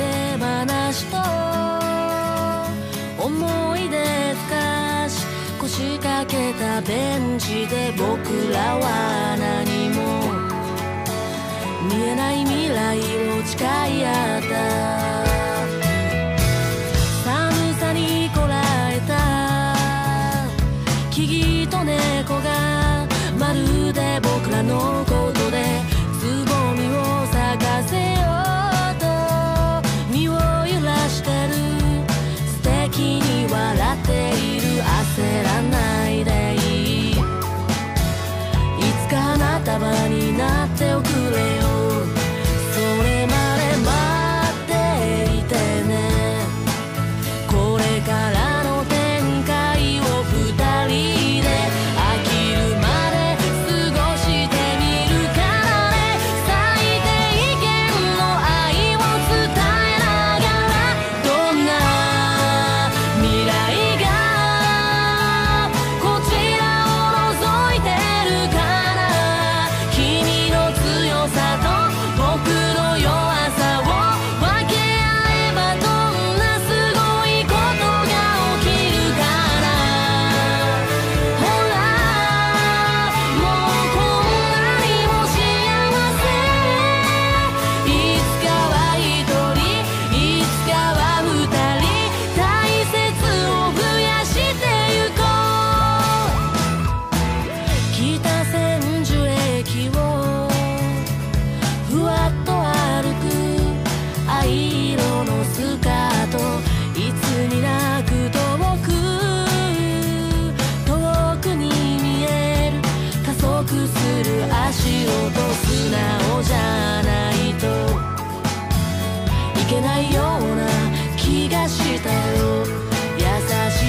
出話と思い出ふかし腰掛けたベンチで僕らは何も見えない未来を誓い合った寒さにこらえた木々と猫がまるで僕らのことでつぼみを咲かせよう笑っている焦らないでいいいつか花束になっておくれよそれまで待っていてねこれからの展開を二人で飽きるまで過ごしてみるからね最低限の愛を伝えながらどんな未来いけないような気がしたよ優し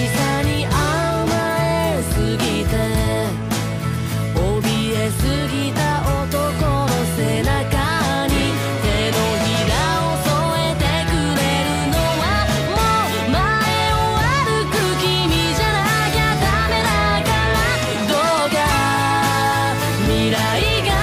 さに甘えすぎて怯えすぎた男の背中に手のひらを添えてくれるのはもう前を歩く君じゃなきゃダメだからどうか未来が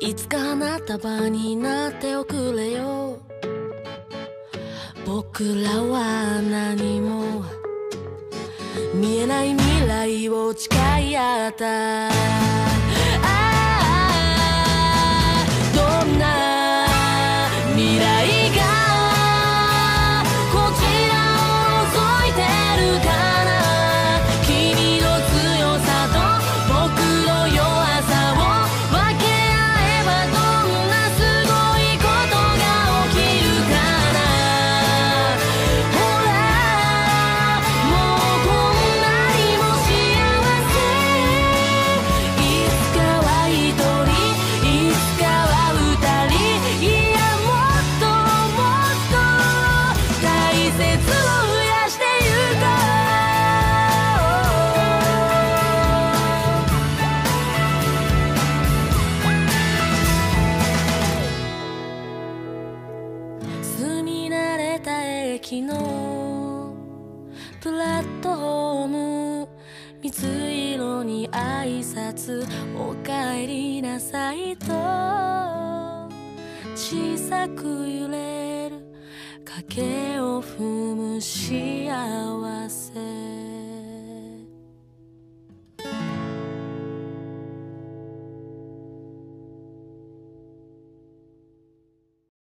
いつか花束になっておくれよ僕らは何も見えない未来を誓い合ったどんな未来がこちらを覗いてるかな君の強さと僕の弱さを駅のプラットホーム水色に挨拶おかえりなさいと小さく揺れる影を踏む幸せ